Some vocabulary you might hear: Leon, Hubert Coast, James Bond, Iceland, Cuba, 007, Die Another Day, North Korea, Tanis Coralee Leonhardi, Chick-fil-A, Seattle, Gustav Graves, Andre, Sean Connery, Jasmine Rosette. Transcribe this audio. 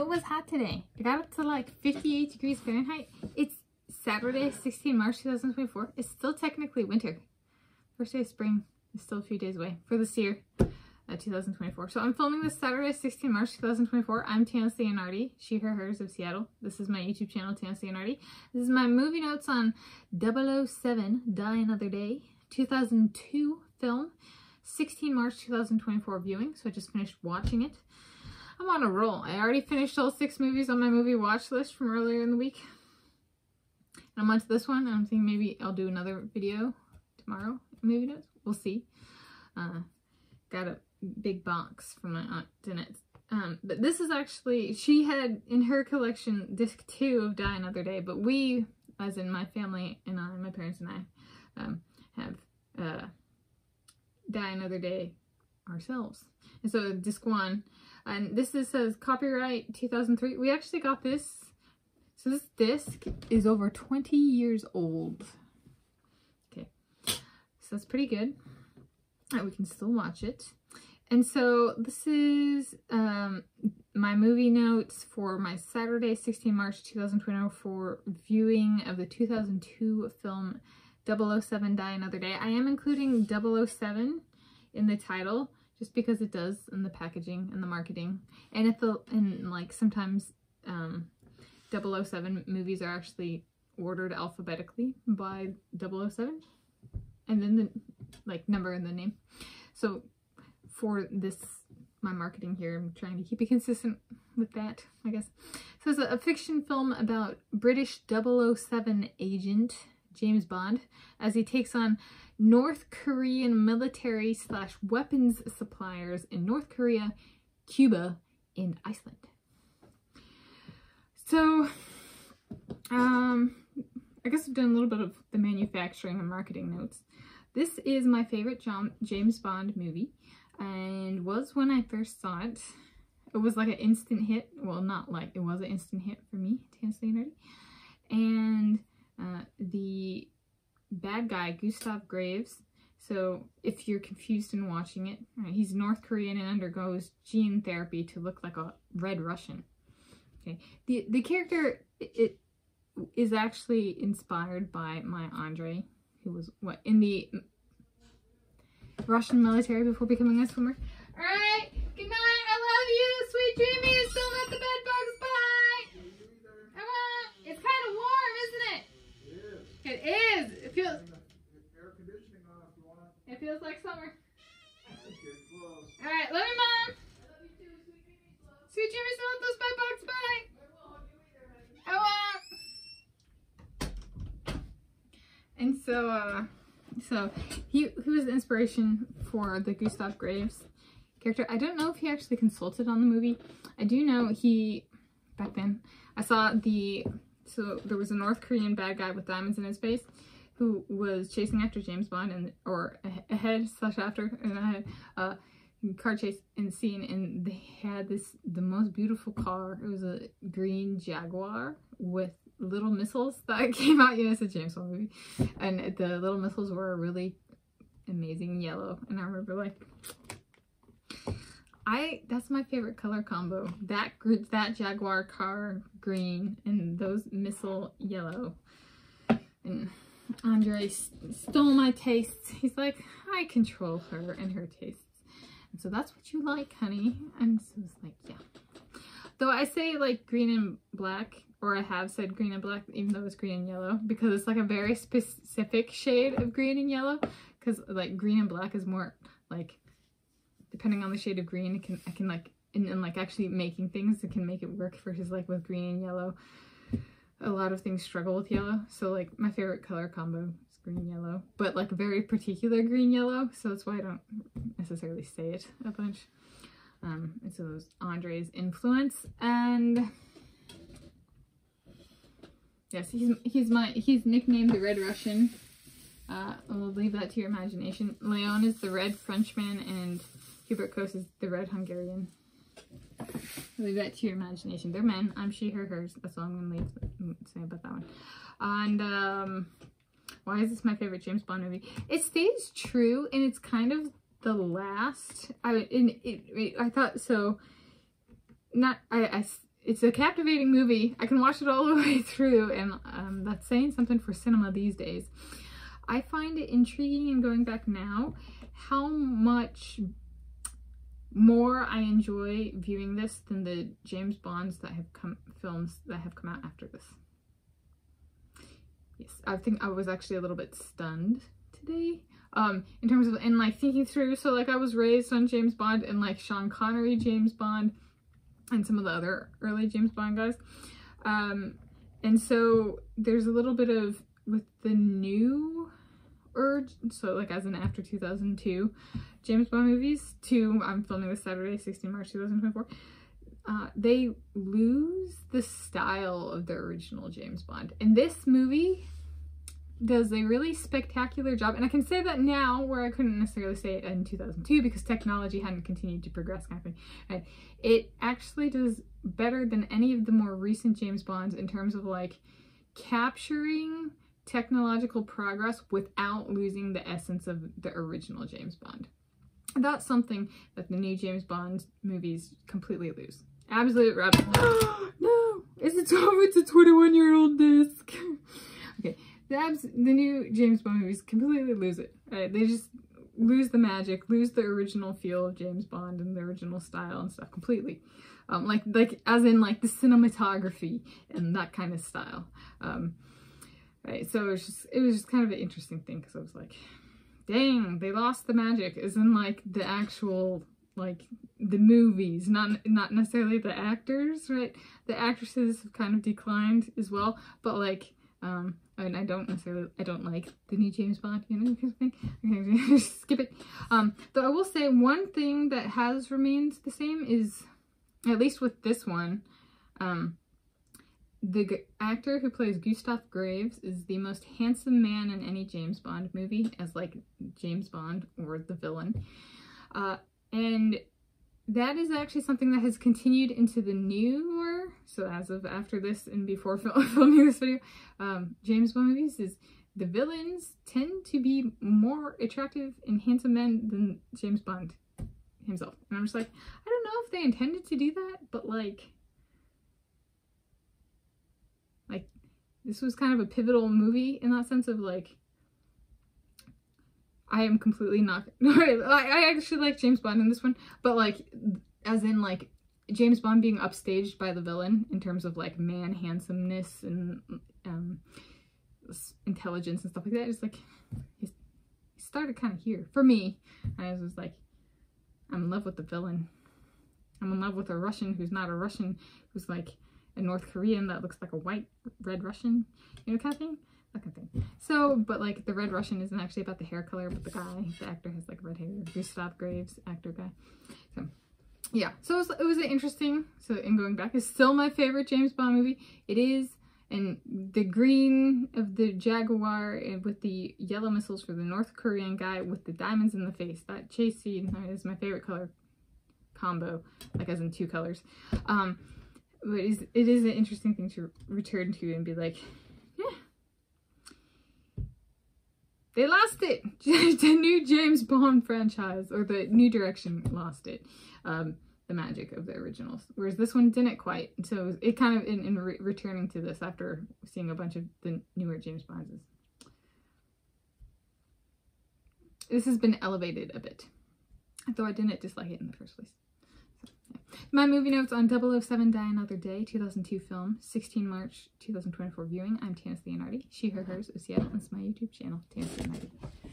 It was hot today. It got up to like 58 degrees Fahrenheit. It's Saturday, 16 March 2024. It's still technically winter. First day of spring is still a few days away for this year, 2024. So I'm filming this Saturday, 16 March 2024. I'm Tanis Leonhardi, she, her, hers of Seattle. This is my YouTube channel, Tanis Leonhardi. This is my movie notes on 007, Die Another Day, 2002 film, 16 March 2024 viewing. So I just finished watching it. I'm on a roll. I already finished all 6 movies on my movie watch list from earlier in the week. And I'm onto this one. I'm thinking maybe I'll do another video tomorrow. Movie notes. We'll see. Got a big box from my aunt Danette. But this is actually, she had in her collection disc 2 of Die Another Day. But we, as in my family and I, my parents and I, have Die Another Day ourselves. And so disc 1. And this is, says copyright 2003. We actually got this. So this disc is over 20 years old. Okay. So that's pretty good. And we can still watch it. And so this is my movie notes for my Saturday, 16 March 2024 viewing of the 2002 film 007 Die Another Day. I am including 007 in the title, just because it does in the packaging and the marketing. And if the, and like sometimes 007 movies are actually ordered alphabetically by 007 and then the like number and the name. So for this, my marketing here, I'm trying to keep it consistent with that, I guess. So it's a fiction film about British 007 agent James Bond as he takes on North Korean military / weapons suppliers in North Korea, Cuba, and Iceland. So, I guess I've done a little bit of the manufacturing and marketing notes. This is my favorite James Bond movie, and was when I first saw it. It was like an instant hit. Well, not like, it was an instant hit for me, Tanis Leonhardi. And the bad guy, Gustav Graves. So if you're confused in watching it, right, he's North Korean and undergoes gene therapy to look like a Red Russian. Okay, the character it is actually inspired by my Andre, who was what in the Russian military before becoming a swimmer. All right, good night. I love you, sweet dreamy. It's still not the bed bugs. Bye. Come on. It's kind of warm, isn't it? It is. It feels. Air conditioning on if you want. It feels like summer. All right, love you, Mom. I love you too, sweet dreamy. Sweet dreamy, still want those bed bugs. Bye. I won't. And so, he was the inspiration for the Gustav Graves character. I don't know if he actually consulted on the movie. I do know he back then. I saw the. So there was a North Korean bad guy with diamonds in his face who was chasing after James Bond, and or ahead / after, and I had a car chase and scene, and they had this, the most beautiful car. It was a green Jaguar with little missiles that came out. Yeah, it's a James Bond movie. And the little missiles were really amazing yellow. And I remember like, that's my favorite color combo. That Jaguar car green and those missile yellow. And Andre stole my tastes. He's like, I control her and her tastes. And so that's what you like, honey. And so it's like, yeah. Though I say like green and black, or I have said green and black, even though it's green and yellow, because it's like a very specific shade of green and yellow. Because like green and black is more like, depending on the shade of green, it can, I can like, and like actually making things, it can make it work versus like with green and yellow. A lot of things struggle with yellow. So like my favorite color combo is green and yellow, but like very particular green yellow. So that's why I don't necessarily say it a bunch. And so those Andre's influence, and yes, he's nicknamed the Red Russian. We'll leave that to your imagination. Leon is the Red Frenchman, and Hubert Coast is the Red Hungarian. Leave that to your imagination. They're men. I'm she, her, hers. That's all I'm going to say about that one. And why is this my favorite James Bond movie? It stays true, and it's kind of the last. I thought so. Not I it's a captivating movie. I can watch it all the way through, and that's saying something for cinema these days. I find it intriguing, and going back now, how much more I enjoy viewing this than the James Bonds that have come, films that have come out after this. Yes, I think I was actually a little bit stunned today. In terms of, and like thinking through, so like I was raised on James Bond and like Sean Connery James Bond and some of the other early James Bond guys. And so there's a little bit of, with the new urge, so like as in after 2002 James Bond movies, I'm filming this Saturday, 16 March 2024, they lose the style of their original James Bond. And this movie does a really spectacular job, and I can say that now where I couldn't necessarily say it in 2002 because technology hadn't continued to progress, kind of thing. It actually does better than any of the more recent James Bonds in terms of like capturing technological progress without losing the essence of the original James Bond. And that's something that the new James Bond movies completely lose. Absolute rabbit. No! It's a 21-year-old disc! Okay. The new James Bond movies completely lose it. They just lose the magic, lose the original feel of James Bond and the original style and stuff completely. Like as in like the cinematography and that kind of style. Right, so it was just kind of an interesting thing because I was like, dang, they lost the magic, as in like the actual, like the movies, not necessarily the actors, right? The actresses have kind of declined as well, but like, I mean, I don't like the new James Bond, you know, kind of thing. Okay, just skip it. Though I will say one thing that has remained the same is, at least with this one, the actor who plays Gustav Graves is the most handsome man in any James Bond movie, as like James Bond or the villain. And that is actually something that has continued into the newer, so as of after this and before filming this video, James Bond movies, is the villains tend to be more attractive and handsome men than James Bond himself. And I'm just like, I don't know if they intended to do that, but like this was kind of a pivotal movie in that sense of like, I am completely not, I actually like James Bond in this one, but like, as in like, James Bond being upstaged by the villain in terms of like man handsomeness and intelligence and stuff like that. It's like, he started kind of here. For me, I was like, I'm in love with the villain. I'm in love with a Russian who's not a Russian, who's like a North Korean that looks like a white, red Russian, you know, kind of thing. That kind of thing. So, but like the Red Russian isn't actually about the hair color, but the guy, the actor has like red hair, Gustav Graves, actor guy. So, yeah. So it was interesting. So, and going back, it's still my favorite James Bond movie. It is, and the green of the Jaguar and with the yellow missiles for the North Korean guy with the diamonds in the face. That chase scene is my favorite color combo, like as in two colors. But it is an interesting thing to return to and be like, yeah. They lost it! The new James Bond franchise, or the new direction, lost it. The magic of the originals. Whereas this one didn't quite. So it kind of, in returning to this after seeing a bunch of the newer James Bonds, this has been elevated a bit. Though I didn't dislike it in the first place. So, yeah. My movie notes on 007 Die Another Day, 2002 film, 16 March 2024 viewing. I'm Tanis Leonhardi, she, her, hers, OCL, and it's my YouTube channel, Tanis Leonhardi.